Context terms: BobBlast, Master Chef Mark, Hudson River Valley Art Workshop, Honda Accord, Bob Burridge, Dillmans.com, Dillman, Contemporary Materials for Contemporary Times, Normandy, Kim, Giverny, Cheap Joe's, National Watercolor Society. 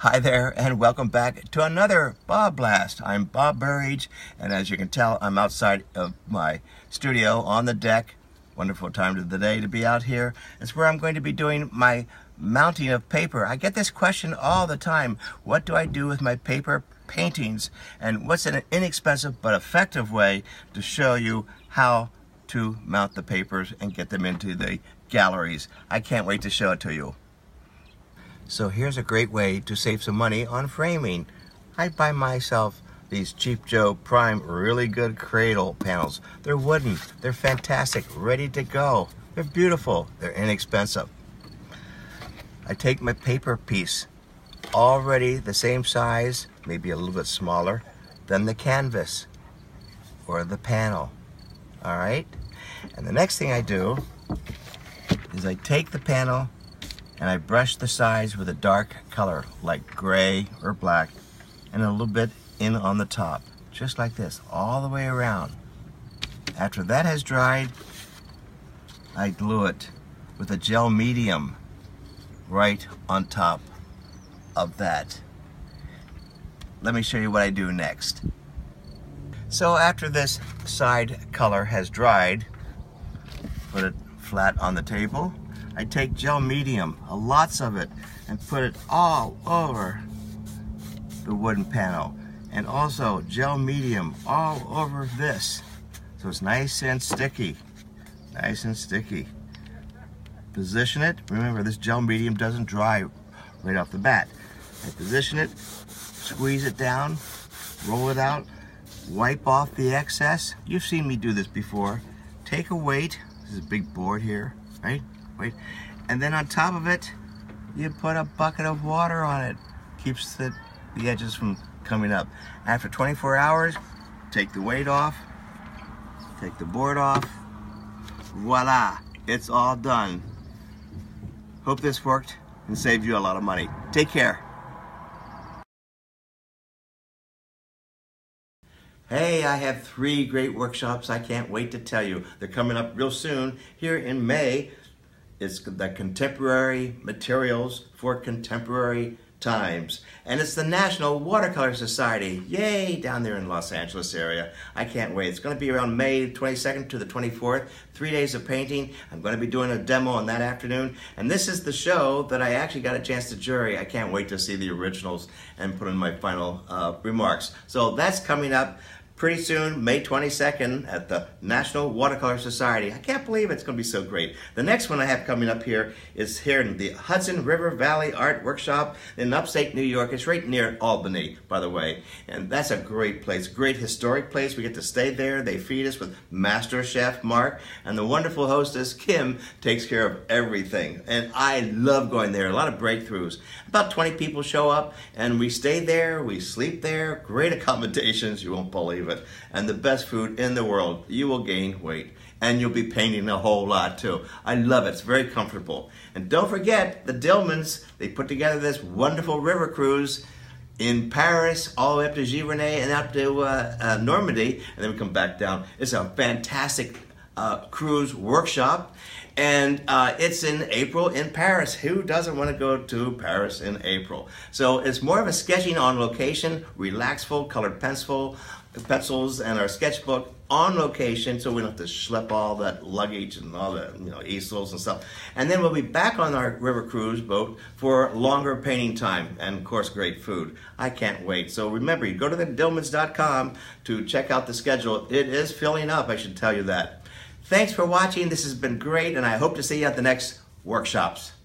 Hi there, and welcome back to another Bob Blast. I'm Bob Burridge, and as you can tell, I'm outside of my studio on the deck. Wonderful time of the day to be out here. It's where I'm going to be doing my mounting of paper. I get this question all the time. What do I do with my paper paintings? And what's an inexpensive but effective way to show you how to mount the papers and get them into the galleries? I can't wait to show it to you. So here's a great way to save some money on framing. I buy myself these Cheap Joe Prime really good cradle panels. They're wooden, they're fantastic, ready to go. They're beautiful, they're inexpensive. I take my paper piece, already the same size, maybe a little bit smaller, than the canvas or the panel, all right? And the next thing I do is I take the panel and I brush the sides with a dark color like gray or black and a little bit in on the top, just like this, all the way around. After that has dried, I glue it with a gel medium right on top of that. Let me show you what I do next. So after this side color has dried, put it flat on the table, I take gel medium, lots of it, and put it all over the wooden panel. And also gel medium all over this. So it's nice and sticky, nice and sticky. Position it, remember this gel medium doesn't dry right off the bat. I position it, squeeze it down, roll it out, wipe off the excess. You've seen me do this before. Take a weight, this is a big board here, right? Wait, and then on top of it, you put a bucket of water on it. Keeps the edges from coming up. After 24 hours, take the weight off, take the board off. Voila, it's all done. Hope this worked and saved you a lot of money. Take care. Hey, I have three great workshops I can't wait to tell you. They're coming up real soon here in May. It's the Contemporary Materials for Contemporary Times. And it's the National Watercolor Society. Yay, down there in Los Angeles area. I can't wait. It's going to be around May 22nd to the 24th. 3 days of painting. I'm going to be doing a demo on that afternoon. And this is the show that I actually got a chance to jury. I can't wait to see the originals and put in my final remarks. So that's coming up pretty soon, May 22nd at the National Watercolor Society. I can't believe it's gonna be so great. The next one I have coming up here is here in the Hudson River Valley Art Workshop in upstate New York. It's right near Albany, by the way. And that's a great place, great historic place. We get to stay there. They feed us with Master Chef Mark, and the wonderful hostess, Kim, takes care of everything. And I love going there, a lot of breakthroughs. About 20 people show up and we stay there, we sleep there, great accommodations, you won't believe it, and the best food in the world. You will gain weight and you'll be painting a whole lot too. I love it. It's very comfortable. And don't forget the Dillmans. They put together this wonderful river cruise in Paris all the way up to Giverny and up to Normandy, and then we come back down. It's a fantastic cruise workshop, and it's in April in Paris. Who doesn't want to go to Paris in April? So it's more of a sketching on location, relaxful, colored pencils and our sketchbook on location, so we don't have to schlep all that luggage and all the easels and stuff. And then we'll be back on our river cruise boat for longer painting time and of course great food. I can't wait. So remember, you go to the Dillmans.com to check out the schedule. It is filling up, I should tell you that. Thanks for watching. This has been great and I hope to see you at the next workshops.